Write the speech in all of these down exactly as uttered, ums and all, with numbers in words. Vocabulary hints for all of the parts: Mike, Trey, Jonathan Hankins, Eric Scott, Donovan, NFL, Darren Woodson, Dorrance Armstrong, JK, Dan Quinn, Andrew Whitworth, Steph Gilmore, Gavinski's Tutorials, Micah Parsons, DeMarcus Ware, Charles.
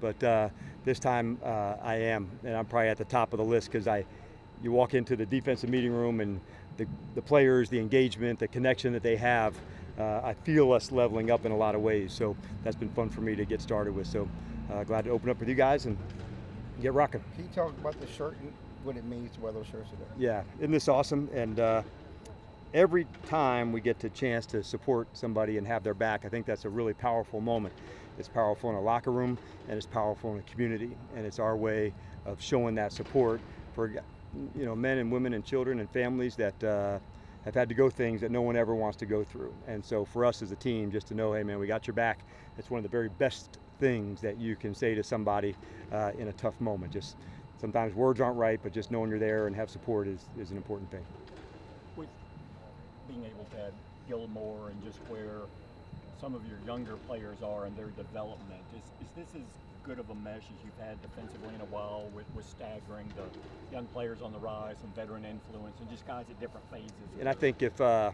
But uh, this time uh, I am, and I'm probably at the top of the list because I, you walk into the defensive meeting room and the, the players, the engagement, the connection that they have, uh, I feel us leveling up in a lot of ways. So that's been fun for me to get started with. So uh, glad to open up with you guys and get rocking. Can you talk about the shirt and what it means to wear those shirts today? Yeah, isn't this awesome? And uh, every time we get the chance to support somebody and have their back, I think that's a really powerful moment. It's powerful in a locker room, and it's powerful in a community, and it's our way of showing that support for, you know, men and women and children and families that uh, have had to go things that no one ever wants to go through. And so for us as a team, just to know, hey man, we got your back, that's one of the very best things that you can say to somebody uh, in a tough moment. Just sometimes words aren't right, but just knowing you're there and have support is, is an important thing. With being able to add Gilmore and just where some of your younger players are and their development, is, is this as good of a mesh as you've had defensively in a while with, with staggering the young players on the rise, some veteran influence, and just guys at different phases? And I think if, uh,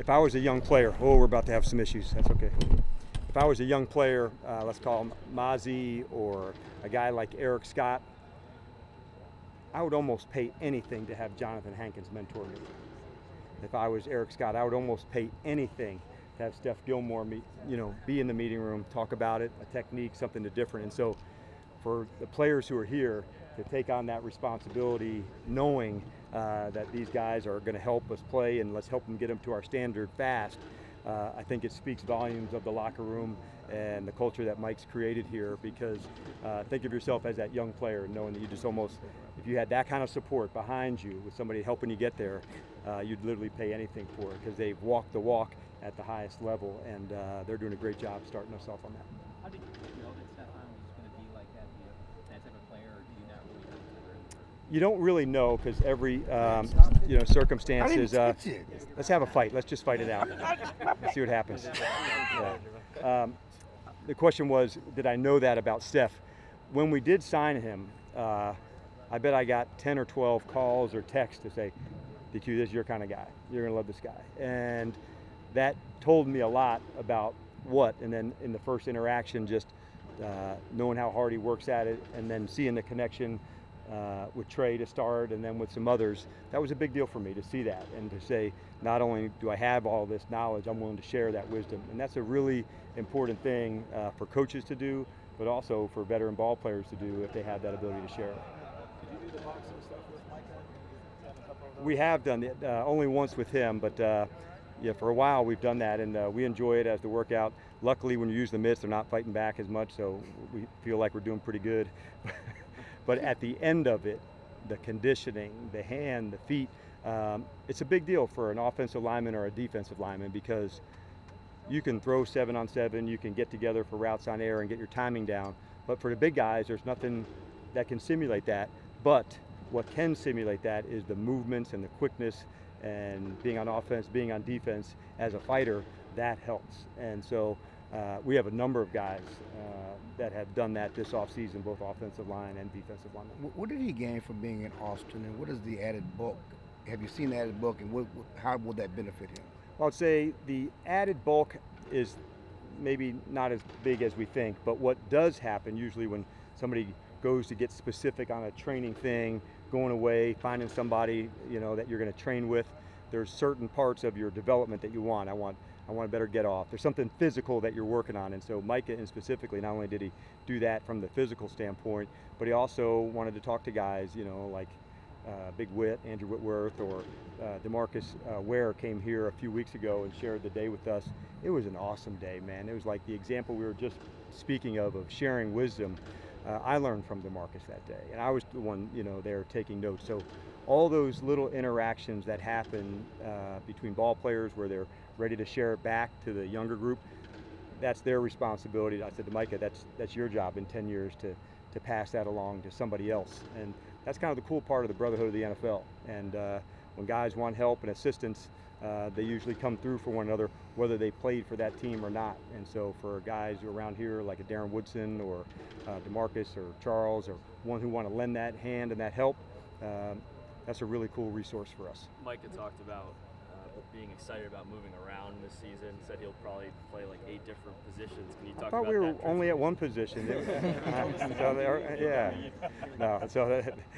if I was a young player, oh, we're about to have some issues, that's okay. If I was a young player, uh, let's call him Mozzie or a guy like Eric Scott, I would almost pay anything to have Jonathan Hankins mentor me. If I was Eric Scott, I would almost pay anything to have Steph Gilmore, meet, you know, be in the meeting room, talk about it, a technique, something different. And so for the players who are here to take on that responsibility, knowing uh, that these guys are going to help us play and let's help them get them to our standard fast, Uh, I think it speaks volumes of the locker room and the culture that Mike's created here, because uh, think of yourself as that young player, knowing that you just almost, if you had that kind of support behind you with somebody helping you get there, uh, you'd literally pay anything for it, because they've walked the walk at the highest level, and uh, they're doing a great job starting us off on that. How did you know that Stefan was going to be like that, that type of player, or do you not really know? You don't really know, because every um, you know circumstance is. Uh, let's have a fight. Let's just fight it out. Let's see what happens. Yeah. Um, the question was, did I know that about Steph? When we did sign him, uh, I bet I got ten or twelve calls or texts to say, "D Q, this is your kind of guy. You're gonna love this guy." And that told me a lot about what. And then in the first interaction, just uh, knowing how hard he works at it, and then seeing the connection. Uh, with Trey to start, and then with some others, that was a big deal for me to see that and to say, not only do I have all this knowledge, I'm willing to share that wisdom. And that's a really important thing uh, for coaches to do, but also for veteran ball players to do if they have that ability to share it. Did you do the boxing stuff with Micah? We have done it, uh, only once with him, but uh, yeah, for a while we've done that, and uh, we enjoy it as the workout. Luckily, when you use the mitts, they're not fighting back as much, so we feel like we're doing pretty good. But at the end of it, the conditioning, the hand, the feet, um, it's a big deal for an offensive lineman or a defensive lineman, because you can throw seven on seven, you can get together for routes on air and get your timing down. But for the big guys, there's nothing that can simulate that. But what can simulate that is the movements and the quickness and being on offense, being on defense as a fighter, that helps. And so Uh, we have a number of guys uh, that have done that this offseason, both offensive line and defensive line. What did he gain from being in Austin, and what is the added bulk? Have you seen the added bulk, and what, how will that benefit him? Well, I'd say the added bulk is maybe not as big as we think, but what does happen usually when somebody goes to get specific on a training thing, going away, finding somebody, you know, that you're going to train with, there's certain parts of your development that you want. I want I want to better get off. There's something physical that you're working on. And so Micah, and specifically, not only did he do that from the physical standpoint, but he also wanted to talk to guys, you know, like uh, Big Whit, Andrew Whitworth, or uh, DeMarcus uh, Ware came here a few weeks ago and shared the day with us. It was an awesome day, man. It was like the example we were just speaking of, of sharing wisdom. Uh, I learned from DeMarcus that day. And I was the one, you know, there taking notes. So all those little interactions that happen uh, between ball players where they're ready to share it back to the younger group, that's their responsibility. I said to Micah, that's that's your job in ten years to to pass that along to somebody else. And that's kind of the cool part of the brotherhood of the N F L. And uh, when guys want help and assistance, uh, they usually come through for one another, whether they played for that team or not. And so for guys around here like a Darren Woodson or uh, DeMarcus or Charles, or one who want to lend that hand and that help, um, that's a really cool resource for us. Micah talked about being excited about moving around this season. Said he'll probably play like eight different positions. Can you talk about that? I thought we were only at one position. so they are, yeah. No, so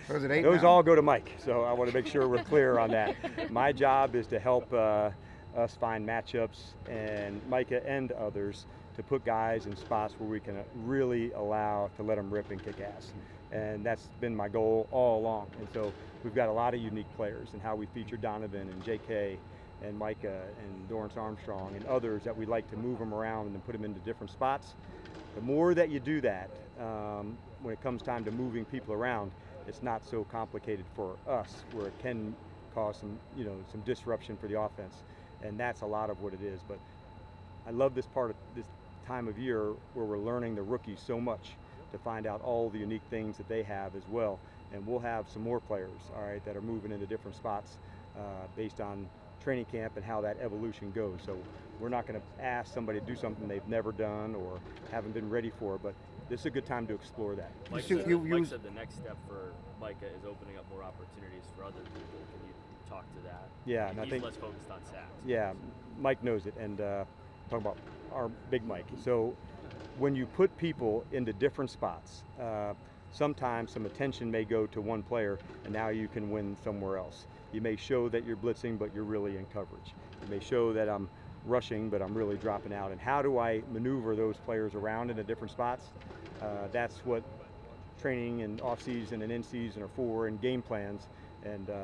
that, those now? all go to Mike. So I want to make sure we're clear on that. My job is to help uh, us find matchups, and Micah and others, to put guys in spots where we can really allow to let them rip and kick ass. And that's been my goal all along. And so we've got a lot of unique players, and how we feature Donovan and J K and Micah and Dorrance Armstrong and others, that we like to move them around and put them into different spots. The more that you do that, um, when it comes time to moving people around, it's not so complicated for us, where it can cause some, you know, some disruption for the offense. And that's a lot of what it is. But I love this part of this time of year where we're learning the rookies so much, to find out all the unique things that they have as well. And we'll have some more players, all right, that are moving into different spots uh, based on training camp and how that evolution goes. So we're not going to ask somebody to do something they've never done or haven't been ready for, but this is a good time to explore that. Mike said, you, you, Mike said the next step for Micah is opening up more opportunities for other people. Can you talk to that? Yeah, and I think he's less focused on sacks. Yeah, Mike knows it, and uh, talking about our big Mike. So when you put people into different spots, uh, sometimes some attention may go to one player, and now you can win somewhere else. You may show that you're blitzing, but you're really in coverage. You may show that I'm rushing, but I'm really dropping out. And how do I maneuver those players around into different spots? Uh, that's what training and off-season and in-season are for, and game plans. And uh,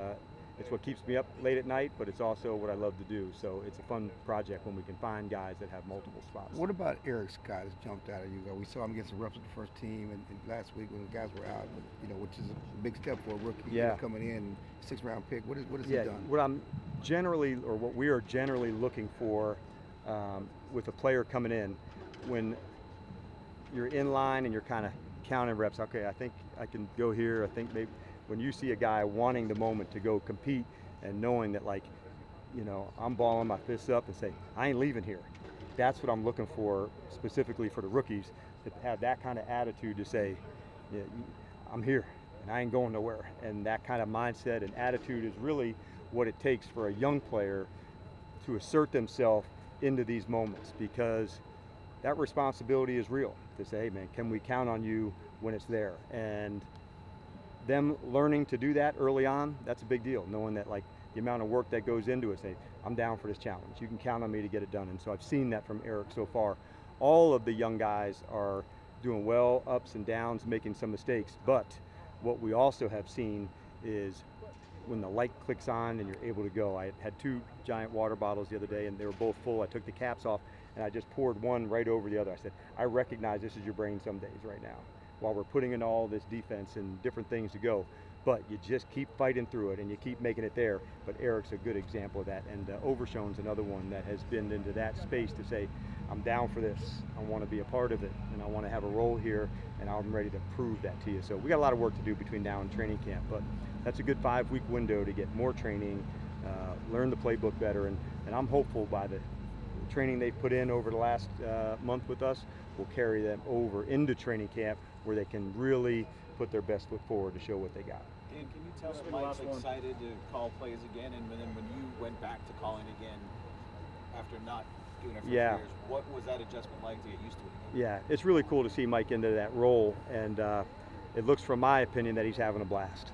it's what keeps me up late at night, but it's also what I love to do. So it's a fun project when we can find guys that have multiple spots. What about Eric Scott has jumped out at you? We saw him against the refs with the first team, and, and last week when the guys were out, you know, which is a big step for a rookie yeah. coming in, six round pick. What is what has yeah, he done? What I'm generally, or what we are generally looking for um, with a player coming in, when you're in line and you're kind of counting reps, okay, I think I can go here, I think maybe. When you see a guy wanting the moment to go compete and knowing that, like, you know, I'm balling my fists up and say, I ain't leaving here. That's what I'm looking for specifically for the rookies, to have that kind of attitude to say, yeah, I'm here and I ain't going nowhere. And that kind of mindset and attitude is really what it takes for a young player to assert themselves into these moments, because that responsibility is real, to say, hey man, can we count on you when it's there? And them learning to do that early on, that's a big deal, knowing that, like, the amount of work that goes into it, say, I'm down for this challenge. You can count on me to get it done. And so I've seen that from Eric so far. All of the young guys are doing well, ups and downs, making some mistakes. But what we also have seen is when the light clicks on and you're able to go. I had two giant water bottles the other day, and they were both full. I took the caps off, and I just poured one right over the other. I said, I recognize this is your brain some days right now, while we're putting in all this defense and different things to go, but you just keep fighting through it and you keep making it there. But Eric's a good example of that, and uh, Overshone's another one that has been into that space to say, I'm down for this, I want to be a part of it, and I want to have a role here, and I'm ready to prove that to you. So we got a lot of work to do between now and training camp, but that's a good five week window to get more training, uh, learn the playbook better, and, and I'm hopeful by the training they've put in over the last uh, month with us will carry them over into training camp, where they can really put their best foot forward to show what they got. Dan, can you tell us Mike's excited to call plays again, and then when you went back to calling again after not doing it for yeah. years, what was that adjustment like to get used to it again? Yeah, it's really cool to see Mike into that role, and uh, it looks, from my opinion, that he's having a blast.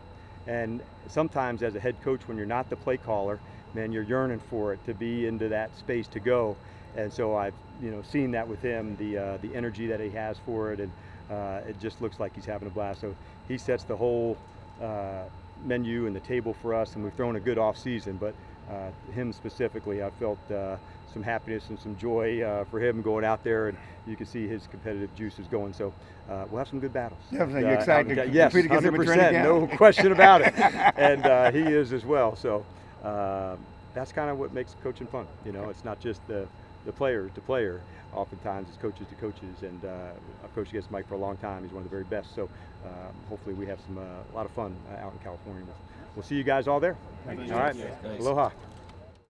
And sometimes as a head coach, when you're not the play caller, man, you're yearning for it to be into that space to go. And so I've, you know, seen that with him, the uh, the energy that he has for it, and uh, it just looks like he's having a blast. So he sets the whole uh, menu and the table for us, and we've thrown a good off season. But uh, him specifically, I felt uh, some happiness and some joy uh, for him going out there, and you can see his competitive juices going. So uh, we'll have some good battles. Definitely, uh, you're excited. Uh, yes, one hundred percent, no question about it. And uh, he is as well. So uh, that's kind of what makes coaching fun. You know, it's not just the the player to player, oftentimes it's coaches to coaches, and uh, I've coached against Mike for a long time. He's one of the very best, so uh, hopefully we have some uh, a lot of fun uh, out in California. We'll see you guys all there. All right, aloha.